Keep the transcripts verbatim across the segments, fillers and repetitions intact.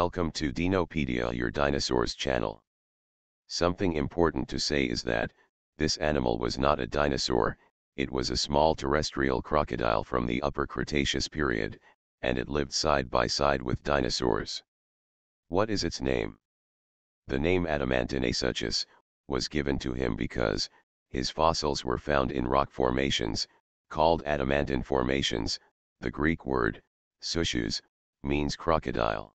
Welcome to Dinopedia, your dinosaurs channel. Something important to say is that this animal was not a dinosaur, it was a small terrestrial crocodile from the Upper Cretaceous period, and it lived side by side with dinosaurs. What is its name? The name Adamantinasuchus was given to him because his fossils were found in rock formations, called adamantine formations. The Greek word, suchus, means crocodile.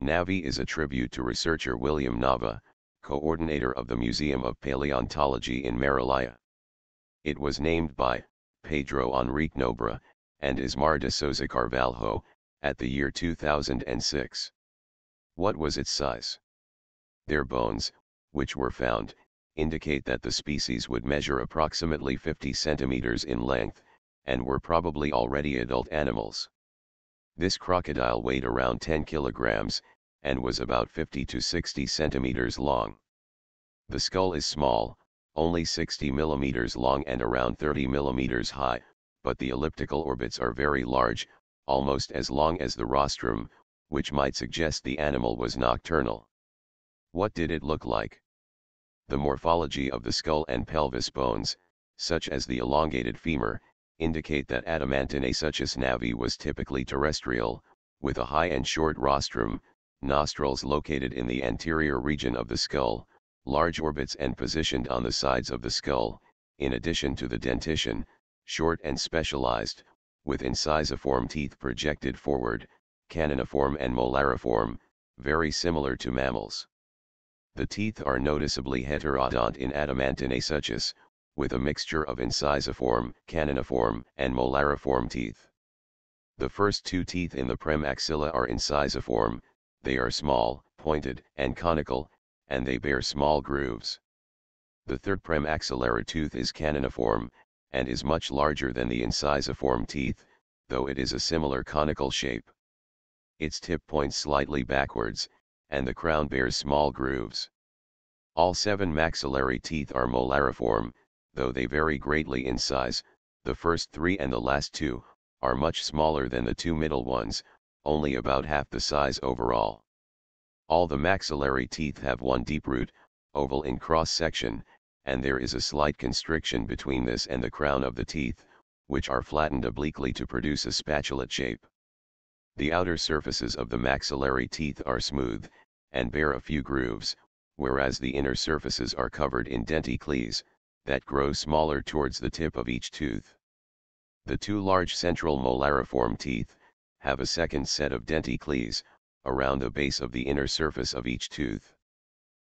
Navae is a tribute to researcher William Nava, coordinator of the Museum of Paleontology in Marília. It was named by Pedro Henrique Nobre and Ismar de Souza Carvalho at the year two thousand six. What was its size? Their bones, which were found, indicate that the species would measure approximately fifty centimeters in length, and were probably already adult animals. This crocodile weighed around ten kilograms, and was about fifty to sixty centimeters long. The skull is small, only sixty millimeters long and around thirty millimeters high, but the elliptical orbits are very large, almost as long as the rostrum, which might suggest the animal was nocturnal. What did it look like? The morphology of the skull and pelvis bones, such as the elongated femur, indicate that Adamantinasuchus navae was typically terrestrial, with a high and short rostrum, nostrils located in the anterior region of the skull, large orbits and positioned on the sides of the skull, in addition to the dentition, short and specialized, with incisiform teeth projected forward, caniniform and molariform, very similar to mammals. The teeth are noticeably heterodont in Adamantinasuchus, with a mixture of incisiform, caniniform, and molariform teeth. The first two teeth in the premaxilla are incisiform, they are small, pointed, and conical, and they bear small grooves. The third premaxillary tooth is caniniform, and is much larger than the incisiform teeth, though it is a similar conical shape. Its tip points slightly backwards, and the crown bears small grooves. All seven maxillary teeth are molariform, though they vary greatly in size. The first three and the last two are much smaller than the two middle ones, only about half the size overall. All the maxillary teeth have one deep root, oval in cross-section, and there is a slight constriction between this and the crown of the teeth, which are flattened obliquely to produce a spatulate shape. The outer surfaces of the maxillary teeth are smooth, and bear a few grooves, whereas the inner surfaces are covered in denticles, that grow smaller towards the tip of each tooth. The two large central molariform teeth have a second set of denticles, around the base of the inner surface of each tooth.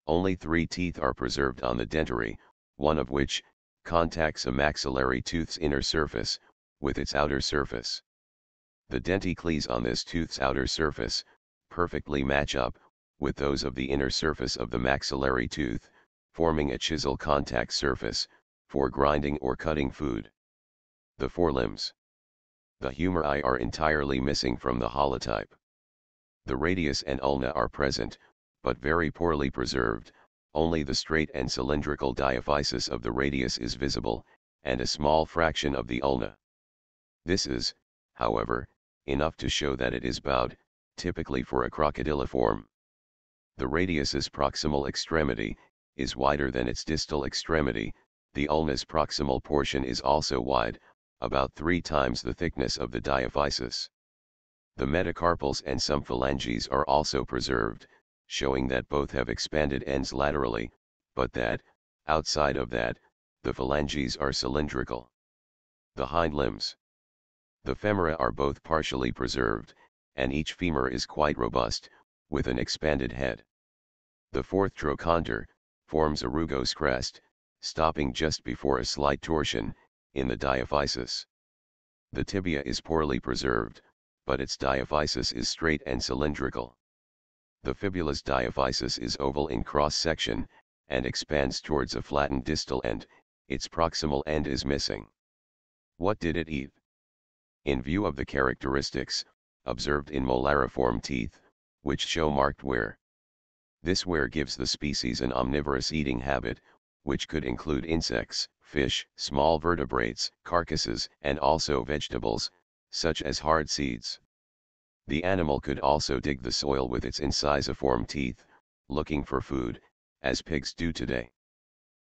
Only three teeth are preserved on the dentary, one of which contacts a maxillary tooth's inner surface with its outer surface. The denticles on this tooth's outer surface perfectly match up with those of the inner surface of the maxillary tooth, forming a chisel contact surface for grinding or cutting food. The forelimbs. The humeri are entirely missing from the holotype. The radius and ulna are present, but very poorly preserved. Only the straight and cylindrical diaphysis of the radius is visible, and a small fraction of the ulna. This is, however, enough to show that it is bowed, typically for a crocodiliform. The radius's proximal extremity is wider than its distal extremity. The ulna's proximal portion is also wide, about three times the thickness of the diaphysis. The metacarpals and some phalanges are also preserved, showing that both have expanded ends laterally, but that, outside of that, the phalanges are cylindrical. The hind limbs. The femora are both partially preserved, and each femur is quite robust, with an expanded head. The fourth trochanter forms a rugose crest, stopping just before a slight torsion in the diaphysis. The tibia is poorly preserved, but its diaphysis is straight and cylindrical. The fibula's diaphysis is oval in cross-section, and expands towards a flattened distal end. Its proximal end is missing. What did it eat? In view of the characteristics observed in molariform teeth, which show marked wear, this wear gives the species an omnivorous eating habit, which could include insects, fish, small vertebrates, carcasses, and also vegetables, such as hard seeds. The animal could also dig the soil with its incisiform teeth, looking for food, as pigs do today.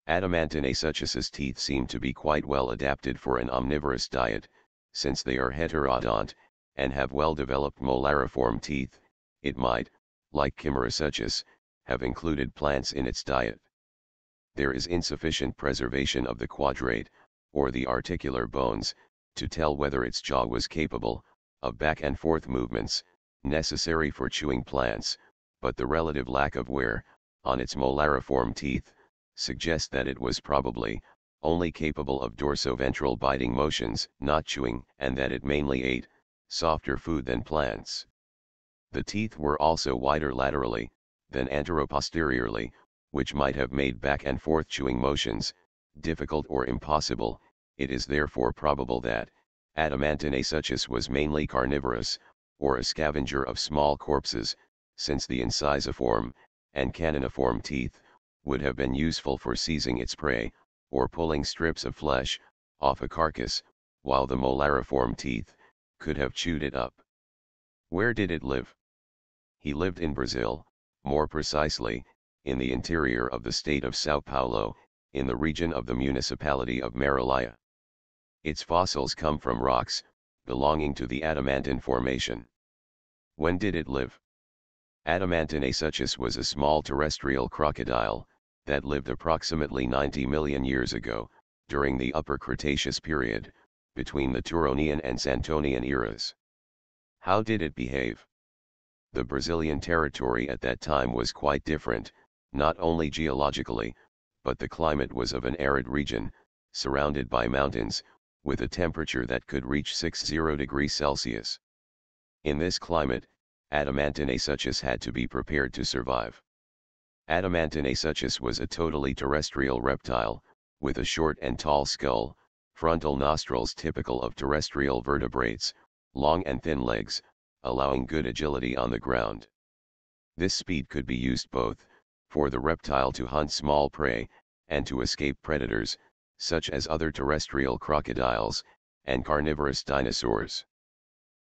Adamantinasuchus's teeth seem to be quite well adapted for an omnivorous diet, since they are heterodont, and have well-developed molariform teeth. It might, like Chimerasuchus, have included plants in its diet. There is insufficient preservation of the quadrate, or the articular bones, to tell whether its jaw was capable of back and forth movements, necessary for chewing plants, but the relative lack of wear on its molariform teeth suggests that it was probably only capable of dorsoventral biting motions, not chewing, and that it mainly ate softer food than plants. The teeth were also wider laterally than anteroposteriorly, which might have made back and forth chewing motions difficult or impossible. It is therefore probable that Adamantinasuchus was mainly carnivorous, or a scavenger of small corpses, since the incisiform and caniniform teeth would have been useful for seizing its prey, or pulling strips of flesh off a carcass, while the molariform teeth could have chewed it up. Where did it live? He lived in Brazil, more precisely, in the interior of the state of Sao Paulo, in the region of the municipality of Marília. Its fossils come from rocks belonging to the Adamantin formation. When did it live? Adamantinasuchus was a small terrestrial crocodile that lived approximately ninety million years ago, during the Upper Cretaceous period, between the Turonian and Santonian eras. How did it behave? The Brazilian territory at that time was quite different, not only geologically, but the climate was of an arid region, surrounded by mountains, with a temperature that could reach sixty degrees Celsius. In this climate, Adamantinasuchus had to be prepared to survive. Adamantinasuchus was a totally terrestrial reptile, with a short and tall skull, frontal nostrils typical of terrestrial vertebrates, long and thin legs, allowing good agility on the ground. This speed could be used both for the reptile to hunt small prey and to escape predators, such as other terrestrial crocodiles and carnivorous dinosaurs.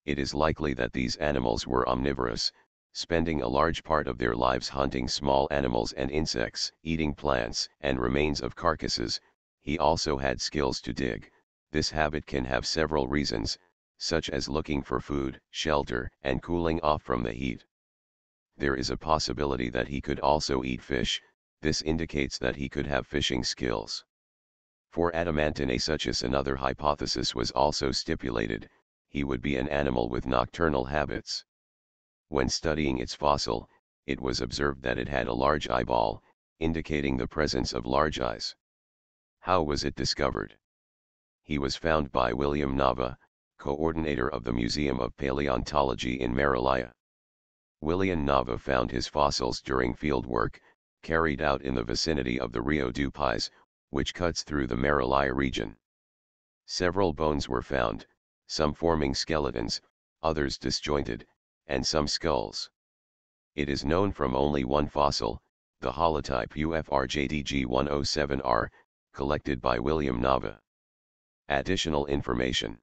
It is likely that these animals were omnivorous, spending a large part of their lives hunting small animals and insects, eating plants and remains of carcasses. He also had skills to dig. This habit can have several reasons, such as looking for food, shelter, and cooling off from the heat. There is a possibility that he could also eat fish. This indicates that he could have fishing skills. For Adamantinasuchus, another hypothesis was also stipulated: he would be an animal with nocturnal habits. When studying its fossil, it was observed that it had a large eyeball, indicating the presence of large eyes. How was it discovered? He was found by William Nava, coordinator of the Museum of Paleontology in Marília. William Nava found his fossils during field work carried out in the vicinity of the Rio do Pais, which cuts through the Marília region. Several bones were found, some forming skeletons, others disjointed, and some skulls. It is known from only one fossil, the holotype U F R J D G one oh seven R, collected by William Nava. Additional information.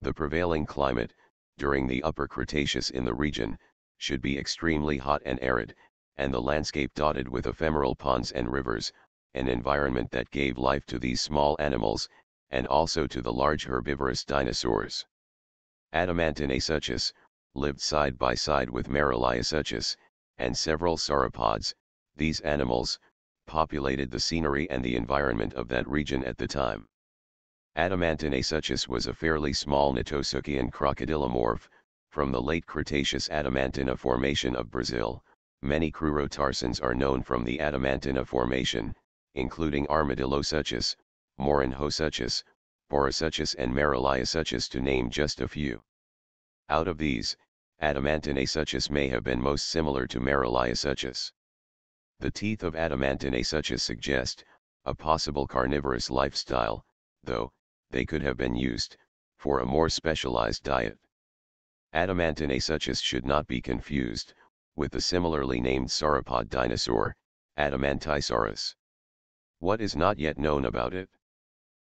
The prevailing climate during the Upper Cretaceous in the region should be extremely hot and arid, and the landscape dotted with ephemeral ponds and rivers, an environment that gave life to these small animals, and also to the large herbivorous dinosaurs. Adamantinasuchus lived side by side with Mariliasuchus, and several sauropods. These animals populated the scenery and the environment of that region at the time. Adamantinasuchus was a fairly small Notosuchian crocodylomorph, from the late Cretaceous Adamantina formation of Brazil. Many crurotarsans are known from the Adamantina formation, including Armadillosuchus, Morinhosuchus, Porosuchus and Mariliasuchus, to name just a few. Out of these, Adamantinasuchus may have been most similar to Mariliasuchus. The teeth of Adamantinasuchus suggest a possible carnivorous lifestyle, though they could have been used for a more specialized diet. Adamantinasuchus should not be confused with the similarly named sauropod dinosaur, Adamantinasaurus. What is not yet known about it?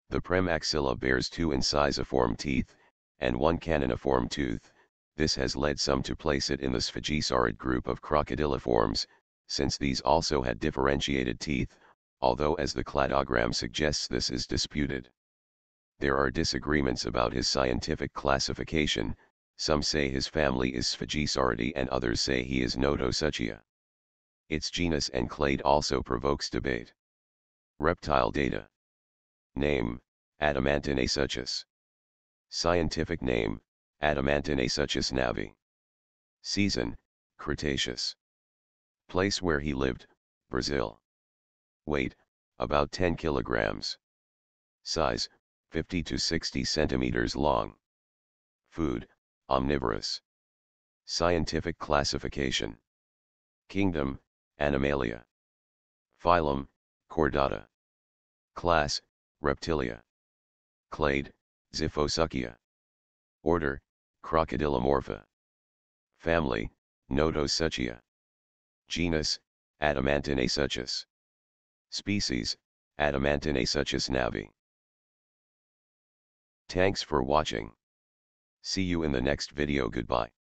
The premaxilla bears two incisiform teeth and one caniniform tooth, this has led some to place it in the Sphagisaurid group of crocodiliforms, since these also had differentiated teeth, although as the cladogram suggests this is disputed. There are disagreements about his scientific classification. Some say his family is Sphagisauridae and others say he is Notosuchia. Its genus and clade also provokes debate. Reptile data. Name, Adamantinasuchus. Scientific name, Adamantinasuchus navae. Season, Cretaceous. Place where he lived, Brazil. Weight, about ten kilograms. Size, fifty to sixty centimeters long. Food, omnivorous. Scientific classification. Kingdom, Animalia. Phylum, Chordata. Class, Reptilia. Clade, Ziphosuchia. Order, Crocodylomorpha. Family, Notosuchia. Genus, Adamantinasuchus. Species, Adamantinasuchus navae. Thanks for watching. See you in the next video. Goodbye.